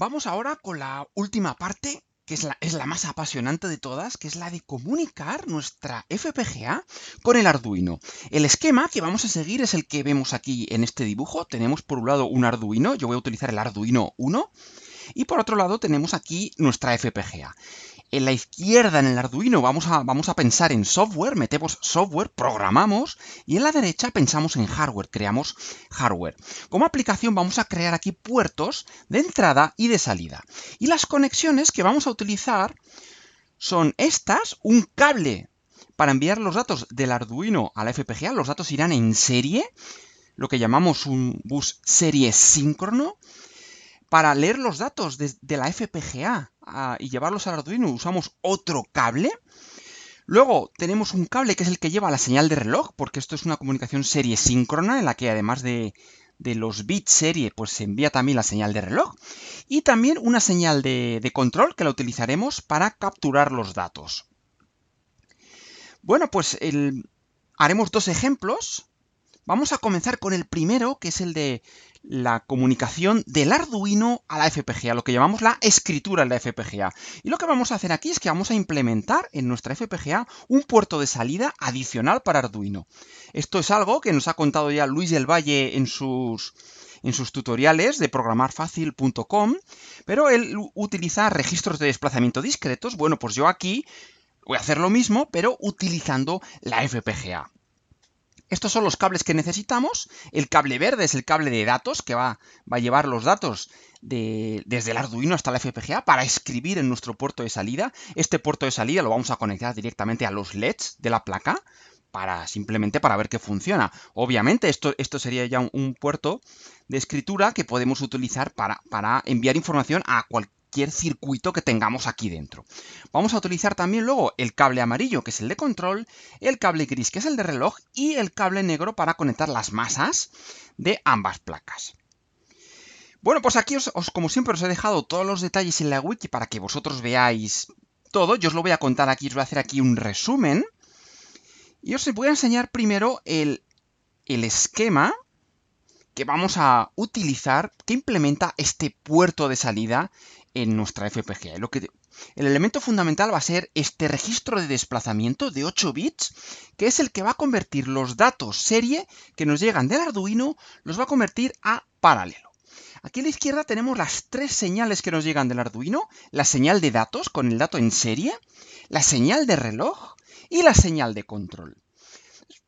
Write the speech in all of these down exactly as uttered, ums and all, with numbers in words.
Vamos ahora con la última parte, que es la, es la más apasionante de todas, que es la de comunicar nuestra F P G A con el Arduino. El esquema que vamos a seguir es el que vemos aquí en este dibujo. Tenemos por un lado un Arduino, yo voy a utilizar el Arduino Uno, y por otro lado tenemos aquí nuestra F P G A. En la izquierda, en el Arduino, vamos a, vamos a pensar en software, metemos software, programamos, y en la derecha pensamos en hardware, creamos hardware. Como aplicación vamos a crear aquí puertos de entrada y de salida. Y las conexiones que vamos a utilizar son estas, un cable para enviar los datos del Arduino a la F P G A, los datos irán en serie, lo que llamamos un bus serie síncrono. Para leer los datos de, de la F P G A a, y llevarlos al Arduino usamos otro cable. Luego tenemos un cable que es el que lleva la señal de reloj, porque esto es una comunicación serie síncrona en la que además de, de los bits serie pues se envía también la señal de reloj. Y también una señal de, de control que la utilizaremos para capturar los datos. Bueno, pues el, haremos dos ejemplos. Vamos a comenzar con el primero, que es el de la comunicación del Arduino a la F P G A, lo que llamamos la escritura de la F P G A. Y lo que vamos a hacer aquí es que vamos a implementar en nuestra F P G A un puerto de salida adicional para Arduino. Esto es algo que nos ha contado ya Luis del Valle en sus, en sus tutoriales de programar fácil punto com, pero él utiliza registros de desplazamiento discretos. Bueno, pues yo aquí voy a hacer lo mismo, pero utilizando la F P G A. Estos son los cables que necesitamos. El cable verde es el cable de datos que va, va a llevar los datos de, desde el Arduino hasta la F P G A para escribir en nuestro puerto de salida. Este puerto de salida lo vamos a conectar directamente a los L E Ds de la placa para simplemente para ver que funciona. Obviamente esto, esto sería ya un, un puerto de escritura que podemos utilizar para, para enviar información a cualquier circuito que tengamos aquí dentro. Vamos a utilizar también luego el cable amarillo, que es el de control, el cable gris, que es el de reloj, y el cable negro para conectar las masas de ambas placas. Bueno, pues aquí os, os como siempre os he dejado todos los detalles en la wiki para que vosotros veáis todo. Yo os lo voy a contar aquí, os voy a hacer aquí un resumen y os voy a enseñar primero el, el esquema que vamos a utilizar, que implementa este puerto de salida en nuestra F P G A. Lo que, el elemento fundamental va a ser este registro de desplazamiento de ocho bits, que es el que va a convertir los datos serie que nos llegan del Arduino, los va a convertir a paralelo. Aquí a la izquierda tenemos las tres señales que nos llegan del Arduino, la señal de datos con el dato en serie, la señal de reloj y la señal de control.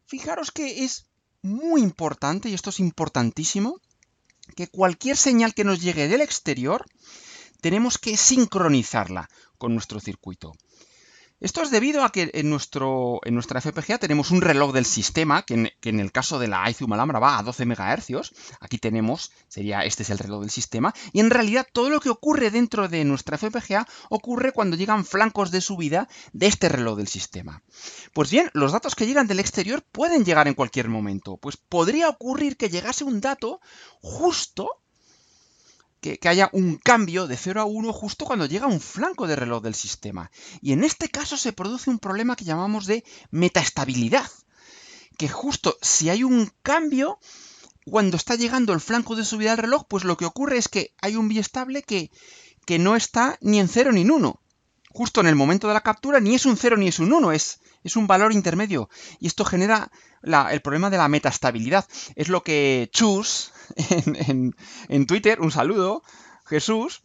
Fijaros que es muy importante, y esto es importantísimo, que cualquier señal que nos llegue del exterior tenemos que sincronizarla con nuestro circuito. Esto es debido a que en, nuestro, en nuestra F P G A tenemos un reloj del sistema, que en, que en el caso de la IceZum Alhambra va a doce megahercios. Aquí tenemos, sería este es el reloj del sistema, y en realidad todo lo que ocurre dentro de nuestra F P G A ocurre cuando llegan flancos de subida de este reloj del sistema. Pues bien, los datos que llegan del exterior pueden llegar en cualquier momento. Pues podría ocurrir que llegase un dato justo, Que, que haya un cambio de cero a uno justo cuando llega un flanco de reloj del sistema. Y en este caso se produce un problema que llamamos de metaestabilidad, que justo si hay un cambio, cuando está llegando el flanco de subida del reloj, pues lo que ocurre es que hay un biestable que, que no está ni en cero ni en uno. Justo en el momento de la captura ni es un cero ni es un uno, es, es un valor intermedio. Y esto genera la, el problema de la metaestabilidad. Es lo que Chus En, en, en Twitter, un saludo, Jesús,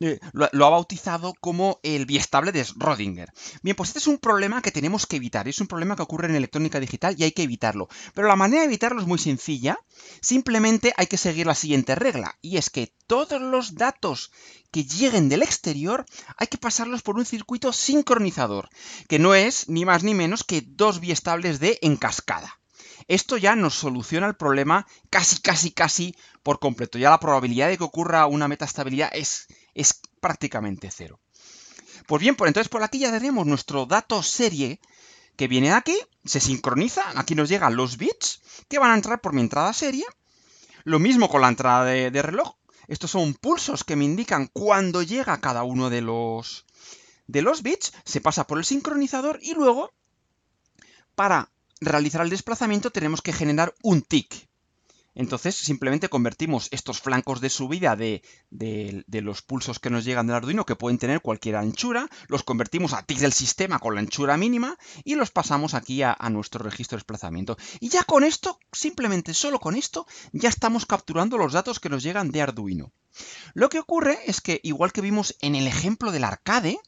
eh, lo, lo ha bautizado como el biestable de Schrödinger. Bien, pues este es un problema que tenemos que evitar, es un problema que ocurre en electrónica digital y hay que evitarlo. Pero la manera de evitarlo es muy sencilla, simplemente hay que seguir la siguiente regla, y es que todos los datos que lleguen del exterior hay que pasarlos por un circuito sincronizador, que no es ni más ni menos que dos biestables de en cascada. Esto ya nos soluciona el problema casi, casi, casi por completo. Ya la probabilidad de que ocurra una metaestabilidad es, es prácticamente cero. Pues bien, pues entonces por aquí ya tenemos nuestro dato serie que viene de aquí, se sincroniza, aquí nos llegan los bits que van a entrar por mi entrada serie. Lo mismo con la entrada de, de reloj. Estos son pulsos que me indican cuándo llega cada uno de los, de los bits, se pasa por el sincronizador y luego para realizar el desplazamiento tenemos que generar un tick. Entonces simplemente convertimos estos flancos de subida de, de, de los pulsos que nos llegan del Arduino, que pueden tener cualquier anchura, los convertimos a tics del sistema con la anchura mínima y los pasamos aquí a, a nuestro registro de desplazamiento. Y ya con esto, simplemente solo con esto, ya estamos capturando los datos que nos llegan de Arduino. Lo que ocurre es que, igual que vimos en el ejemplo del arcade,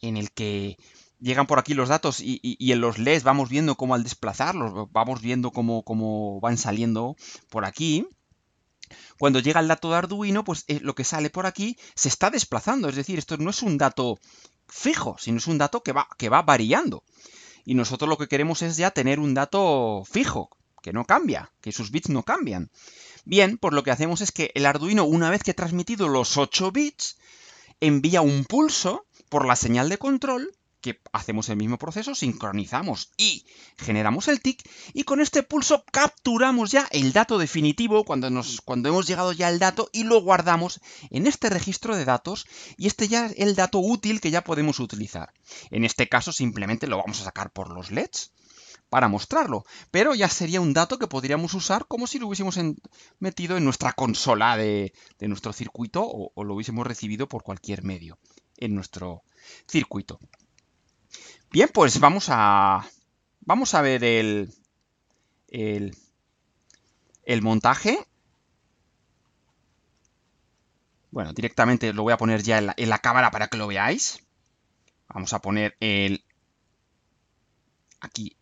en el que llegan por aquí los datos y, y, y en los L E Ds vamos viendo cómo al desplazarlos, vamos viendo cómo, cómo van saliendo por aquí. Cuando llega el dato de Arduino, pues eh, lo que sale por aquí se está desplazando. Es decir, esto no es un dato fijo, sino es un dato que va, que va variando. Y nosotros lo que queremos es ya tener un dato fijo, que no cambia, que sus bits no cambian. Bien, pues lo que hacemos es que el Arduino, una vez que ha transmitido los ocho bits, envía un pulso por la señal de control, que hacemos el mismo proceso, sincronizamos y generamos el tic, y con este pulso capturamos ya el dato definitivo cuando, nos, cuando hemos llegado ya al dato y lo guardamos en este registro de datos, y este ya es el dato útil que ya podemos utilizar. En este caso simplemente lo vamos a sacar por los L E Ds para mostrarlo, pero ya sería un dato que podríamos usar como si lo hubiésemos en, metido en nuestra consola de, de nuestro circuito o, o lo hubiésemos recibido por cualquier medio en nuestro circuito. Bien, pues vamos a, vamos a ver el, el, el montaje. Bueno, directamente lo voy a poner ya en la, en la cámara para que lo veáis. Vamos a poner el... Aquí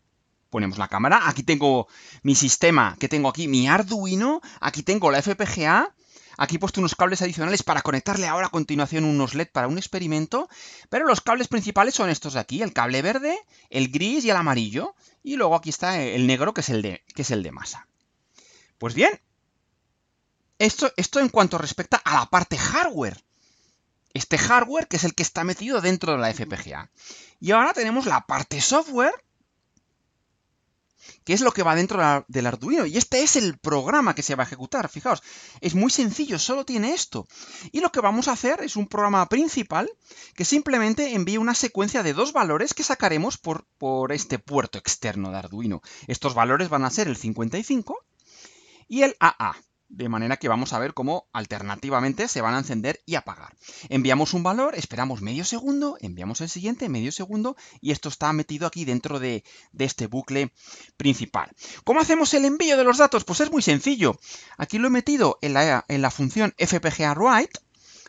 ponemos la cámara. Aquí tengo mi sistema, que tengo aquí mi Arduino. Aquí tengo la F P G A. Aquí he puesto unos cables adicionales para conectarle ahora a continuación unos L E D para un experimento, pero los cables principales son estos de aquí, el cable verde, el gris y el amarillo, y luego aquí está el negro, que es el de, que es el de masa. Pues bien, esto, esto en cuanto respecta a la parte hardware. Este hardware que es el que está metido dentro de la F P G A. Y ahora tenemos la parte software, que es lo que va dentro del Arduino, y este es el programa que se va a ejecutar. Fijaos, es muy sencillo, solo tiene esto, y lo que vamos a hacer es un programa principal que simplemente envía una secuencia de dos valores que sacaremos por, por este puerto externo de Arduino. Estos valores van a ser el cincuenta y cinco y el A A, de manera que vamos a ver cómo alternativamente se van a encender y apagar. Enviamos un valor, esperamos medio segundo, enviamos el siguiente, medio segundo, y esto está metido aquí dentro de, de este bucle principal. ¿Cómo hacemos el envío de los datos? Pues es muy sencillo. Aquí lo he metido en la, en la función FPGAWrite,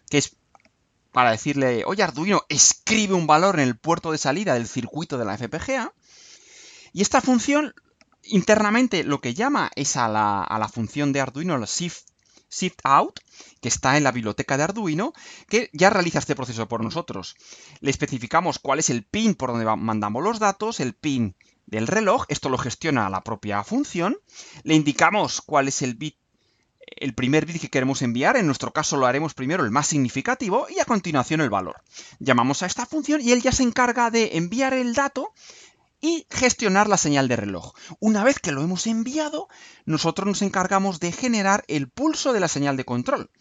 que es para decirle, oye Arduino, escribe un valor en el puerto de salida del circuito de la F P G A, y esta función... internamente lo que llama es a la, a la función de Arduino, la shift, shiftOut, que está en la biblioteca de Arduino, que ya realiza este proceso por nosotros. Le especificamos cuál es el pin por donde mandamos los datos, el pin del reloj, esto lo gestiona la propia función, le indicamos cuál es el bit, el primer bit que queremos enviar, en nuestro caso lo haremos primero el más significativo y a continuación el valor. Llamamos a esta función y él ya se encarga de enviar el dato y gestionar la señal de reloj. Una vez que lo hemos enviado, nosotros nos encargamos de generar el pulso de la señal de control.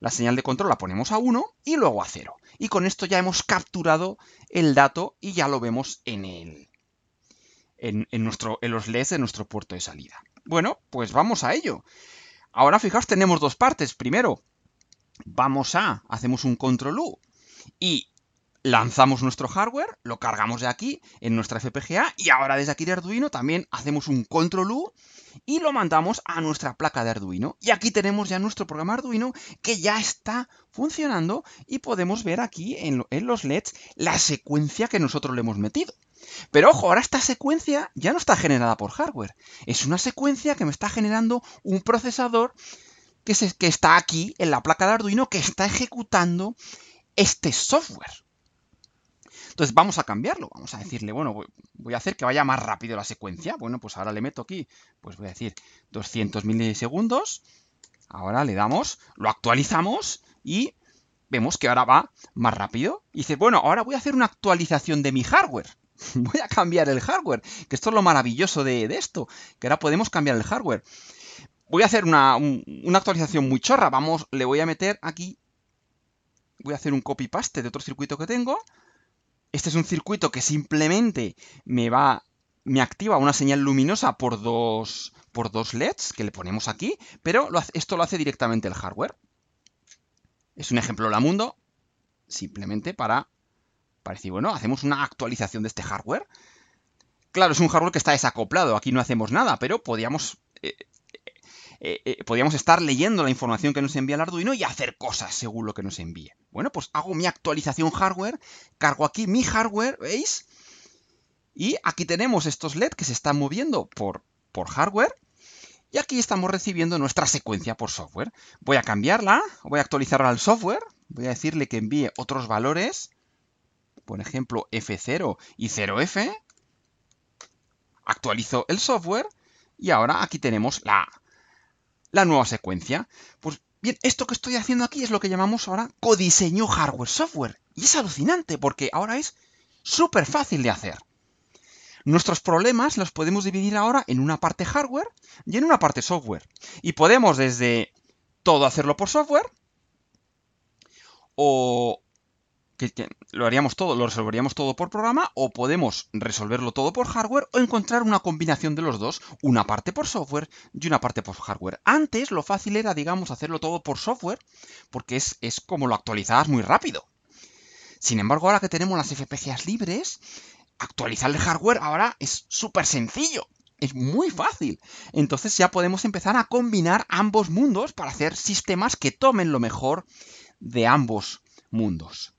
La señal de control la ponemos a uno y luego a cero. Y con esto ya hemos capturado el dato y ya lo vemos en, el, en, en, nuestro, en los L E Ds de nuestro puerto de salida. Bueno, pues vamos a ello. Ahora, fijaos, tenemos dos partes. Primero, vamos a... hacemos un control U y... lanzamos nuestro hardware, lo cargamos de aquí en nuestra F P G A y ahora desde aquí de Arduino también hacemos un control U y lo mandamos a nuestra placa de Arduino. Y aquí tenemos ya nuestro programa Arduino que ya está funcionando y podemos ver aquí en, en los L E Ds la secuencia que nosotros le hemos metido. Pero ojo, ahora esta secuencia ya no está generada por hardware, es una secuencia que me está generando un procesador que, se, que está aquí en la placa de Arduino que está ejecutando este software. Entonces vamos a cambiarlo, vamos a decirle, bueno, voy a hacer que vaya más rápido la secuencia. Bueno, pues ahora le meto aquí, pues voy a decir doscientos milisegundos. Ahora le damos, lo actualizamos y vemos que ahora va más rápido. Y dice, bueno, ahora voy a hacer una actualización de mi hardware. Voy a cambiar el hardware, que esto es lo maravilloso de, de esto, que ahora podemos cambiar el hardware. Voy a hacer una, un, una actualización muy chorra. Vamos, le voy a meter aquí, voy a hacer un copy-paste de otro circuito que tengo. Este es un circuito que simplemente me va, me activa una señal luminosa por dos, por dos L E Ds que le ponemos aquí, pero lo hace, esto lo hace directamente el hardware. Es un ejemplo Lamundo, simplemente para, para decir, bueno, hacemos una actualización de este hardware. Claro, es un hardware que está desacoplado, aquí no hacemos nada, pero podíamos, eh, eh, eh, podíamos estar leyendo la información que nos envía el Arduino y hacer cosas según lo que nos envíe. Bueno, pues hago mi actualización hardware, cargo aquí mi hardware, ¿veis? Y aquí tenemos estos L E D que se están moviendo por, por hardware. Y aquí estamos recibiendo nuestra secuencia por software. Voy a cambiarla, voy a actualizarla al software. Voy a decirle que envíe otros valores. Por ejemplo, F cero y cero F. Actualizo el software. Y ahora aquí tenemos la, la nueva secuencia. Pues bien, esto que estoy haciendo aquí es lo que llamamos ahora codiseño hardware-software. Y es alucinante porque ahora es súper fácil de hacer. Nuestros problemas los podemos dividir ahora en una parte hardware y en una parte software. Y podemos desde todo hacerlo por software, o que, que lo haríamos todo, lo resolveríamos todo por programa, o podemos resolverlo todo por hardware, o encontrar una combinación de los dos, una parte por software y una parte por hardware. Antes lo fácil era, digamos, hacerlo todo por software, porque es, es como lo actualizabas muy rápido. Sin embargo, ahora que tenemos las F P G As libres, actualizar el hardware ahora es súper sencillo, es muy fácil. Entonces ya podemos empezar a combinar ambos mundos para hacer sistemas que tomen lo mejor de ambos mundos.